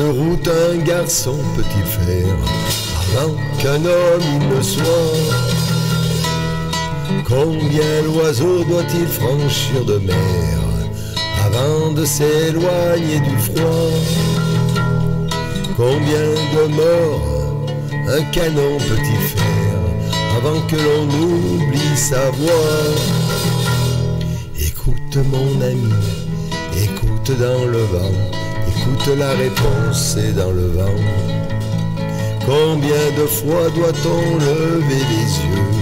de route un garçon peut-il faire, avant qu'un homme il ne soit? Combien l'oiseau doit-il franchir de mer, avant de s'éloigner du froid? Combien de morts un canon peut-il faire, avant que l'on oublie sa voix? Écoute mon ami, écoute dans le vent, écoute la réponse est dans le vent. Combien de fois doit-on lever les yeux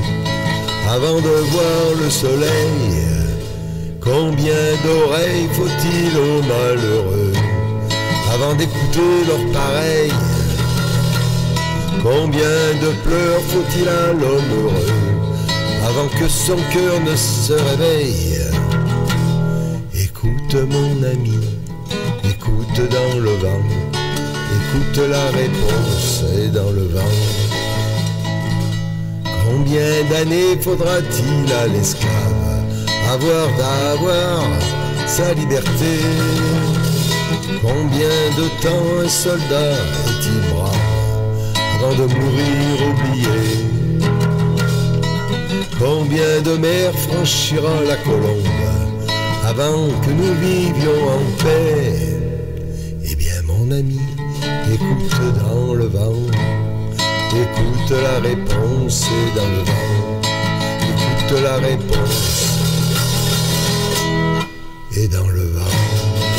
avant de voir le soleil? Combien d'oreilles faut-il aux malheureux avant d'écouter leurs pareils? Combien de pleurs faut-il à l'homme heureux avant que son cœur ne se réveille? Écoute mon ami, écoute dans le vent, écoute la réponse est dans le vent. Combien d'années faudra-t-il à l'esclave d'avoir sa liberté? Combien de temps un soldat est-il brave avant de mourir oublié? Combien de mers franchira la colombe avant que nous vivions en paix? Eh bien mon ami, écoute dans le vent, écoute la réponse est dans le vent, écoute la réponse est dans le vent.